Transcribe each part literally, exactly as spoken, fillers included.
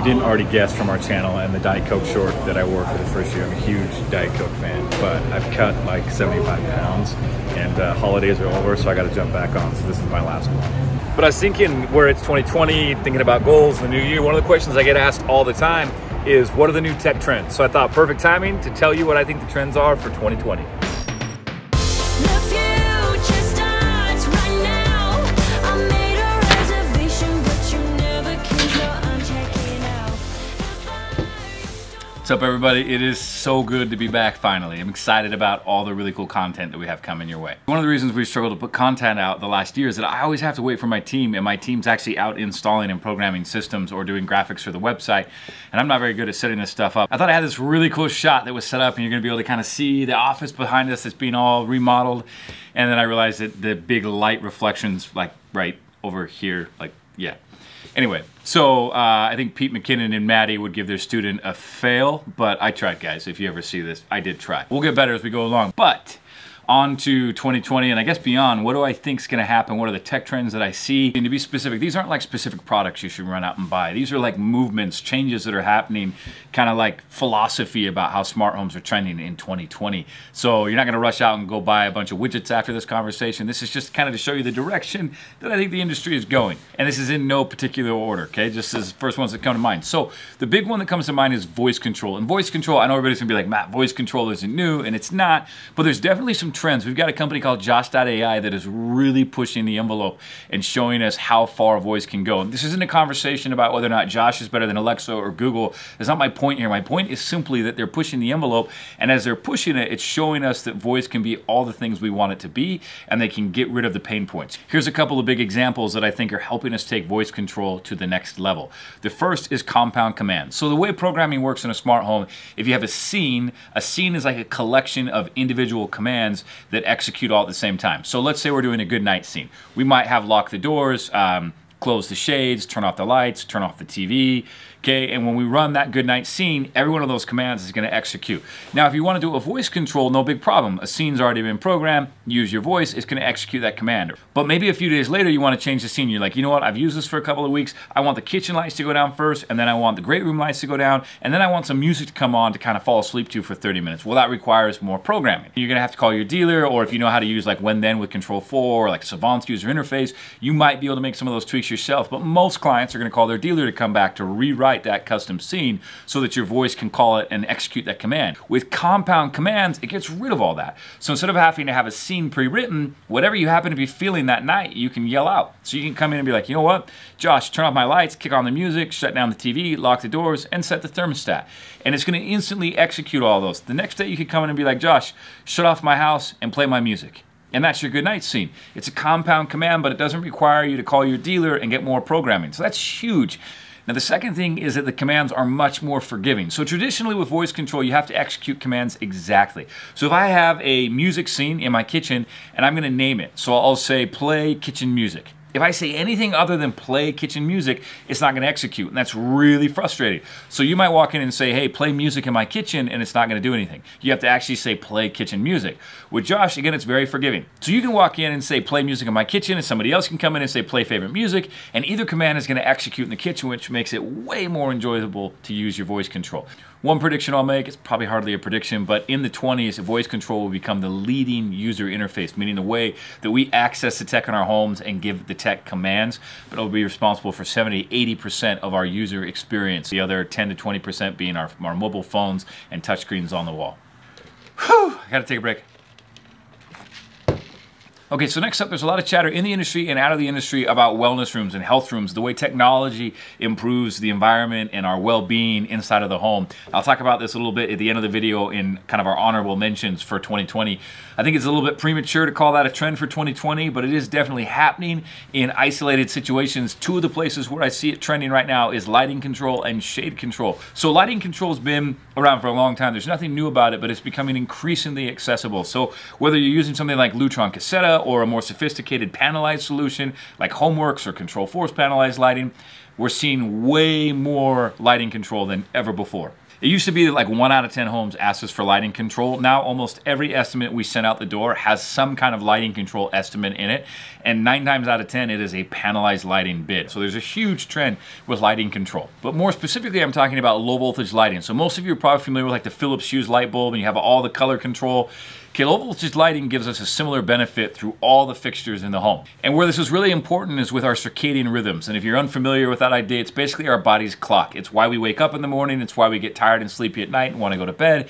you didn't already guess from our channel and the Diet Coke short that I wore for the first year, I'm a huge Diet Coke fan, but I've cut like seventy-five pounds and uh, holidays are over, so I gotta jump back on, so this is my last one. But I was thinking, where it's twenty twenty, thinking about goals, the new year, one of the questions I get asked all the time is, what are the new tech trends? So I thought perfect timing to tell you what I think the trends are for twenty twenty. What's up, everybody? It is so good to be back finally. I'm excited about all the really cool content that we have coming your way. One of the reasons we struggled to put content out the last year is that I always have to wait for my team, and my team's actually out installing and programming systems or doing graphics for the website, and I'm not very good at setting this stuff up. I thought I had this really cool shot that was set up, and you're gonna be able to kind of see the office behind us that's being all remodeled, and then I realized that the big light reflections like right over here, like, yeah. Anyway, so uh, I think Pete McKinnon and Maddie would give their student a fail, but I tried, guys. If you ever see this, I did try. We'll get better as we go along. But on to twenty twenty and I guess beyond, what do I think is going to happen? What are the tech trends that I see? And to be specific, these aren't like specific products you should run out and buy. These are like movements, changes that are happening, kind of like philosophy about how smart homes are trending in twenty twenty. So you're not going to rush out and go buy a bunch of widgets after this conversation. This is just kind of to show you the direction that I think the industry is going. And this is in no particular order, okay? Just as first ones that come to mind. So the big one that comes to mind is voice control. And voice control, I know everybody's going to be like, Matt, voice control isn't new, and it's not, but there's definitely some trends. We've got a company called Josh dot A I that is really pushing the envelope and showing us how far voice can go. And this isn't a conversation about whether or not Josh is better than Alexa or Google. That's not my point here. My point is simply that they're pushing the envelope, and as they're pushing it, it's showing us that voice can be all the things we want it to be, and they can get rid of the pain points. Here's a couple of big examples that I think are helping us take voice control to the next level. The first is compound commands. So the way programming works in a smart home, if you have a scene, a scene is like a collection of individual commands that execute all at the same time. So let's say we're doing a good night scene. We might have lock the doors, um, close the shades, turn off the lights, turn off the T V, okay? And when we run that good night scene, every one of those commands is gonna execute. Now, if you wanna do a voice control, no big problem. A scene's already been programmed, use your voice, it's gonna execute that command. But maybe a few days later, you wanna change the scene. You're like, you know what, I've used this for a couple of weeks. I want the kitchen lights to go down first, and then I want the great room lights to go down, and then I want some music to come on to kind of fall asleep to for thirty minutes. Well, that requires more programming. You're gonna have to call your dealer, or if you know how to use like when then with Control four, or like Savant's user interface, you might be able to make some of those tweaks yourself, but most clients are gonna call their dealer to come back to rewrite that custom scene so that your voice can call it and execute that command. With compound commands, it gets rid of all that. So instead of having to have a scene pre-written, whatever you happen to be feeling that night, you can yell out. So you can come in and be like, you know what, Josh, turn off my lights, kick on the music, shut down the T V, lock the doors, and set the thermostat. And it's gonna instantly execute all those. The next day you could come in and be like, Josh, shut off my house and play my music. And that's your good night scene. It's a compound command, but it doesn't require you to call your dealer and get more programming. So that's huge. Now, the second thing is that the commands are much more forgiving. So traditionally with voice control, you have to execute commands exactly. So if I have a music scene in my kitchen and I'm gonna name it, so I'll say play kitchen music. If I say anything other than play kitchen music, it's not gonna execute, and that's really frustrating. So you might walk in and say, hey, play music in my kitchen, and it's not gonna do anything. You have to actually say play kitchen music. With Josh, again, it's very forgiving. So you can walk in and say play music in my kitchen, and somebody else can come in and say play favorite music, and either command is gonna execute in the kitchen, which makes it way more enjoyable to use your voice control. One prediction I'll make, it's probably hardly a prediction, but in the twenties, voice control will become the leading user interface, meaning the way that we access the tech in our homes and give the tech commands, but it'll be responsible for seventy, eighty percent of our user experience, the other ten to twenty percent being our, our mobile phones and touchscreens on the wall. Whew, I gotta take a break. Okay, so next up, there's a lot of chatter in the industry and out of the industry about wellness rooms and health rooms, the way technology improves the environment and our well-being inside of the home. I'll talk about this a little bit at the end of the video in kind of our honorable mentions for twenty twenty. I think it's a little bit premature to call that a trend for twenty twenty, but it is definitely happening in isolated situations. Two of the places where I see it trending right now is lighting control and shade control. So lighting control's been around for a long time. There's nothing new about it, but it's becoming increasingly accessible. So whether you're using something like Lutron Caseta, or a more sophisticated panelized solution like HomeWorks or Control Force panelized lighting, we're seeing way more lighting control than ever before. It used to be that like one out of ten homes asked us for lighting control. Now almost every estimate we send out the door has some kind of lighting control estimate in it, and nine times out of ten it is a panelized lighting bid. So there's a huge trend with lighting control. But more specifically, I'm talking about low voltage lighting. So most of you are probably familiar with like the Philips Hue light bulb, and you have all the color control. Okay, low voltage lighting gives us a similar benefit through all the fixtures in the home. And where this is really important is with our circadian rhythms. And if you're unfamiliar with that idea, it's basically our body's clock. It's why we wake up in the morning, it's why we get tired and sleepy at night and want to go to bed.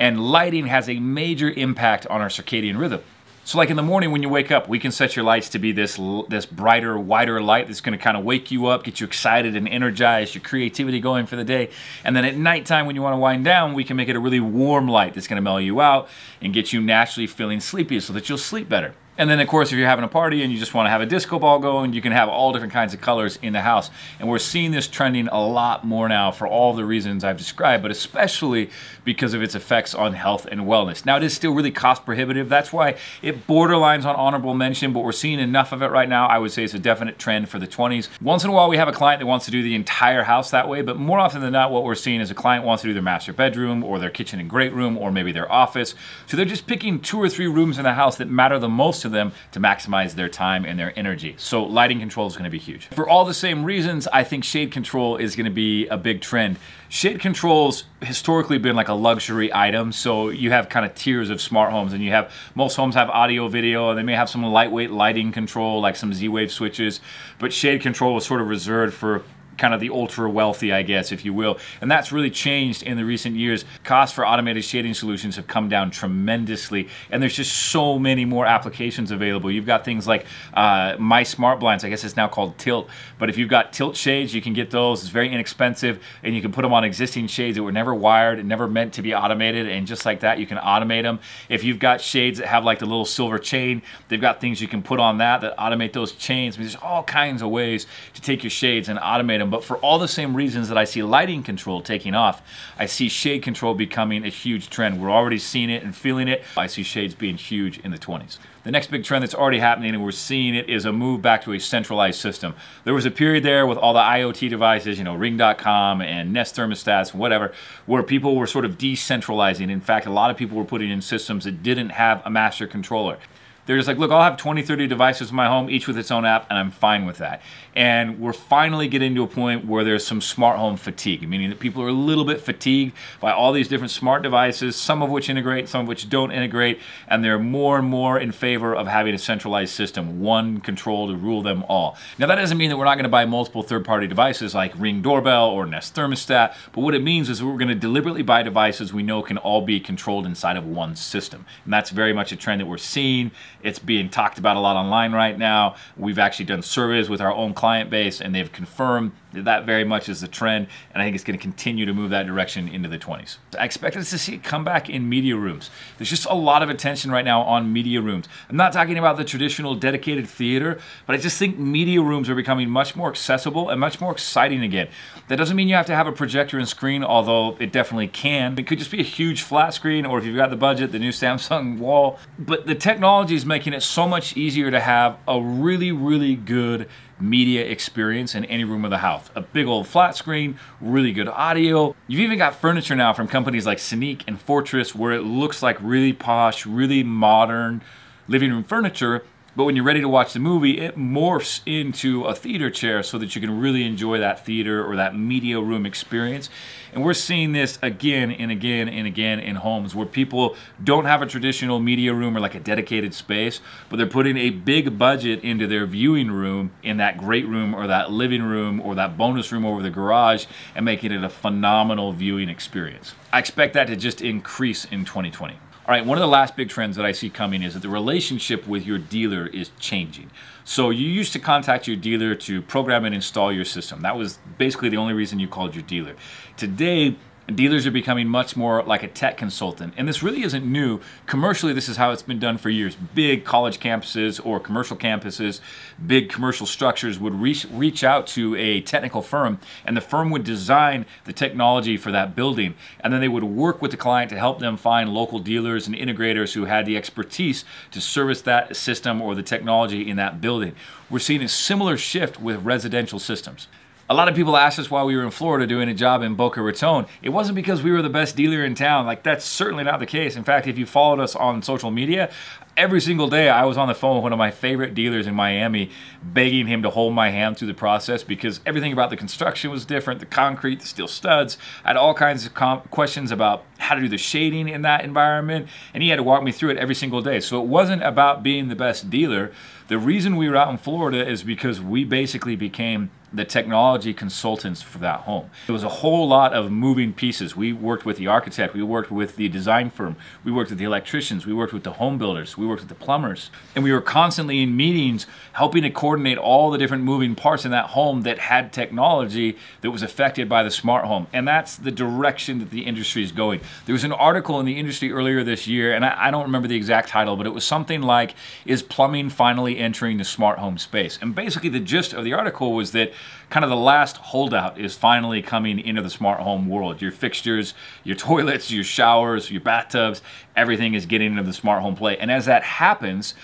And lighting has a major impact on our circadian rhythm. So like in the morning when you wake up, we can set your lights to be this, this brighter, wider light that's gonna kind of wake you up, get you excited and energized, your creativity going for the day. And then at nighttime when you wanna wind down, we can make it a really warm light that's gonna mellow you out and get you naturally feeling sleepy so that you'll sleep better. And then of course, if you're having a party and you just wanna have a disco ball going, you can have all different kinds of colors in the house. And we're seeing this trending a lot more now for all the reasons I've described, but especially because of its effects on health and wellness. Now it is still really cost prohibitive. That's why it borderlines on honorable mention, but we're seeing enough of it right now. I would say it's a definite trend for the twenties. Once in a while, we have a client that wants to do the entire house that way, but more often than not, what we're seeing is a client wants to do their master bedroom or their kitchen and great room, or maybe their office. So they're just picking two or three rooms in the house that matter the most to them to maximize their time and their energy. So lighting control is gonna be huge. For all the same reasons, I think shade control is gonna be a big trend. Shade control's historically been like a luxury item, so you have kind of tiers of smart homes, and you have, most homes have audio video, and they may have some lightweight lighting control, like some Z-Wave switches, but shade control was sort of reserved for kind of the ultra wealthy, I guess, if you will. And that's really changed in the recent years. Costs for automated shading solutions have come down tremendously, and there's just so many more applications available. You've got things like uh, My Smart Blinds, I guess it's now called Tilt, but if you've got tilt shades, you can get those. It's very inexpensive, and you can put them on existing shades that were never wired and never meant to be automated, and just like that, you can automate them. If you've got shades that have like the little silver chain, they've got things you can put on that that automate those chains. I mean, there's all kinds of ways to take your shades and automate them. But for all the same reasons that I see lighting control taking off, I see shade control becoming a huge trend. We're already seeing it and feeling it. I see shades being huge in the twenties. The next big trend that's already happening, and we're seeing it, is a move back to a centralized system. There was a period there with all the IoT devices, you know, Ring dot com and Nest thermostats, whatever, where people were sort of decentralizing. In fact, a lot of people were putting in systems that didn't have a master controller. They're just like, look, I'll have twenty, thirty devices in my home, each with its own app, and I'm fine with that. And we're finally getting to a point where there's some smart home fatigue, meaning that people are a little bit fatigued by all these different smart devices, some of which integrate, some of which don't integrate, and they're more and more in favor of having a centralized system, one control to rule them all. Now, that doesn't mean that we're not gonna buy multiple third-party devices like Ring doorbell or Nest thermostat, but what it means is we're gonna deliberately buy devices we know can all be controlled inside of one system. And that's very much a trend that we're seeing. It's being talked about a lot online right now. We've actually done surveys with our own client base, and they've confirmed that that very much is the trend, and I think it's gonna continue to move that direction into the twenties. I expect us to see a comeback in media rooms. There's just a lot of attention right now on media rooms. I'm not talking about the traditional dedicated theater, but I just think media rooms are becoming much more accessible and much more exciting again. That doesn't mean you have to have a projector and screen, although it definitely can. It could just be a huge flat screen, or if you've got the budget, the new Samsung wall. But the technology is making it so much easier to have a really, really good media experience in any room of the house. A big old flat screen, really good audio. You've even got furniture now from companies like Synek and Fortress where it looks like really posh, really modern living room furniture, but when you're ready to watch the movie, it morphs into a theater chair so that you can really enjoy that theater or that media room experience. And we're seeing this again and again and again in homes where people don't have a traditional media room or like a dedicated space, but they're putting a big budget into their viewing room in that great room or that living room or that bonus room over the garage and making it a phenomenal viewing experience. I expect that to just increase in twenty twenty. All right, one of the last big trends that I see coming is that the relationship with your dealer is changing. So you used to contact your dealer to program and install your system. That was basically the only reason you called your dealer. Today, dealers are becoming much more like a tech consultant, and this really isn't new. Commercially, this is how it's been done for years. Big college campuses or commercial campuses, big commercial structures would reach, reach out to a technical firm, and the firm would design the technology for that building, and then they would work with the client to help them find local dealers and integrators who had the expertise to service that system or the technology in that building. We're seeing a similar shift with residential systems. A lot of people asked us why we were in Florida doing a job in Boca Raton. It wasn't because we were the best dealer in town. Like, that's certainly not the case. In fact, if you followed us on social media, every single day I was on the phone with one of my favorite dealers in Miami, begging him to hold my hand through the process, because everything about the construction was different, the concrete, the steel studs. I had all kinds of questions about how to do the shading in that environment, and he had to walk me through it every single day. So it wasn't about being the best dealer. The reason we were out in Florida is because we basically became the technology consultants for that home. It was a whole lot of moving pieces. We worked with the architect, we worked with the design firm, we worked with the electricians, we worked with the home builders, we worked with the plumbers, and we were constantly in meetings helping to coordinate all the different moving parts in that home that had technology that was affected by the smart home. And that's the direction that the industry is going. There was an article in the industry earlier this year, and I, I don't remember the exact title, but it was something like, is plumbing finally entering the smart home space? And basically the gist of the article was that kind of the last holdout is finally coming into the smart home world. Your fixtures, your toilets, your showers, your bathtubs, everything is getting into the smart home play. And as that happens,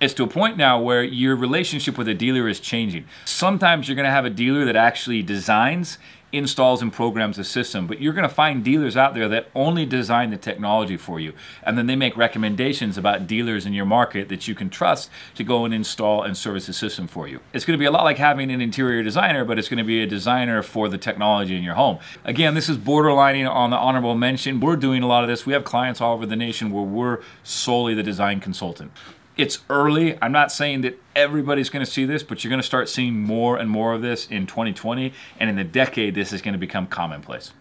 it's to a point now where your relationship with a dealer is changing. Sometimes you're gonna have a dealer that actually designs, installs, and programs the system, but you're gonna find dealers out there that only design the technology for you. And then they make recommendations about dealers in your market that you can trust to go and install and service the system for you. It's gonna be a lot like having an interior designer, but it's gonna be a designer for the technology in your home. Again, this is borderlining on the honorable mention. We're doing a lot of this. We have clients all over the nation where we're solely the design consultant. It's early. I'm not saying that everybody's going to see this, but you're going to start seeing more and more of this in twenty twenty, and in the decade, this is going to become commonplace.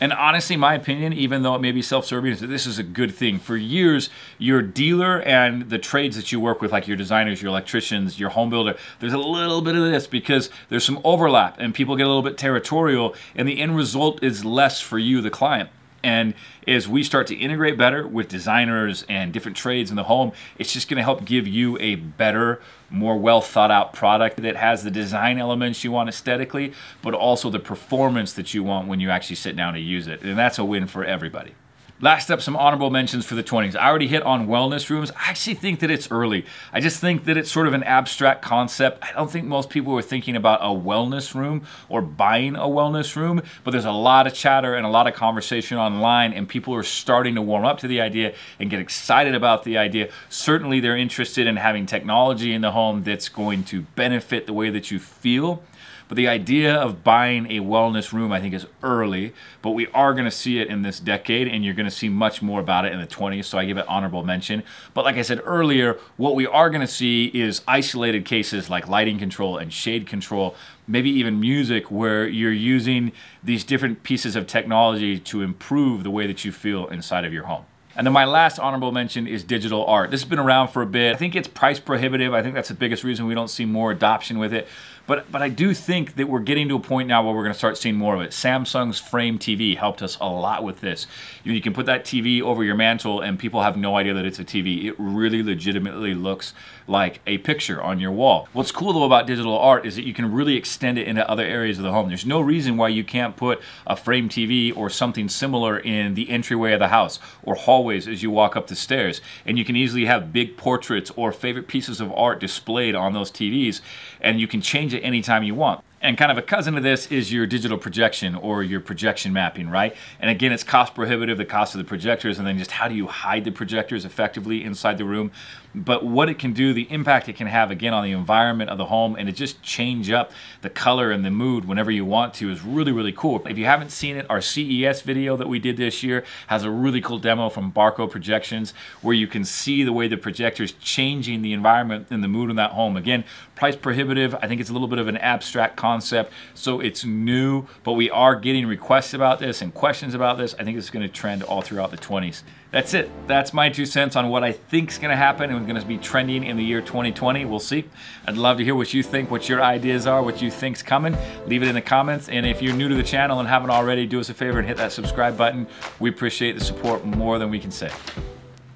And honestly, my opinion, even though it may be self-serving, is that this is a good thing. For years, your dealer and the trades that you work with, like your designers, your electricians, your home builder, there's a little bit of this because there's some overlap and people get a little bit territorial, and the end result is less for you, the client. And as we start to integrate better with designers and different trades in the home, it's just gonna help give you a better, more well thought out product that has the design elements you want aesthetically, but also the performance that you want when you actually sit down to use it. And that's a win for everybody. Last up, some honorable mentions for the twenties. I already hit on wellness rooms. I actually think that it's early. I just think that it's sort of an abstract concept. I don't think most people were thinking about a wellness room or buying a wellness room, but there's a lot of chatter and a lot of conversation online, and people are starting to warm up to the idea and get excited about the idea. Certainly they're interested in having technology in the home that's going to benefit the way that you feel. But the idea of buying a wellness room, I think, is early, but we are gonna see it in this decade, and you're gonna see much more about it in the twenties, so I give it honorable mention. But like I said earlier, what we are gonna see is isolated cases like lighting control and shade control, maybe even music, where you're using these different pieces of technology to improve the way that you feel inside of your home. And then my last honorable mention is digital art. This has been around for a bit. I think it's price prohibitive. I think that's the biggest reason we don't see more adoption with it. But, but I do think that we're getting to a point now where we're gonna start seeing more of it. Samsung's Frame T V helped us a lot with this. You, you can put that T V over your mantle and people have no idea that it's a T V. It really legitimately looks like a picture on your wall. What's cool though about digital art is that you can really extend it into other areas of the home. There's no reason why you can't put a Frame T V or something similar in the entryway of the house or hallways as you walk up the stairs. And you can easily have big portraits or favorite pieces of art displayed on those T Vs, and you can change it anytime you want. And kind of a cousin of this is your digital projection or your projection mapping, right? And again, it's cost prohibitive, the cost of the projectors, and then just how do you hide the projectors effectively inside the room. But what it can do, the impact it can have, again, on the environment of the home, and it just change up the color and the mood whenever you want to, is really, really cool. If you haven't seen it, our C E S video that we did this year has a really cool demo from Barco Projections where you can see the way the projector's changing the environment and the mood in that home. Again, price prohibitive. I think it's a little bit of an abstract concept. Concept. So it's new, but we are getting requests about this and questions about this. I think it's going to trend all throughout the twenties. That's it. That's my two cents on what I think is going to happen and going to be trending in the year twenty twenty. We'll see. I'd love to hear what you think, what your ideas are, what you think's coming. Leave it in the comments. And if you're new to the channel and haven't already, do us a favor and hit that subscribe button. We appreciate the support more than we can say.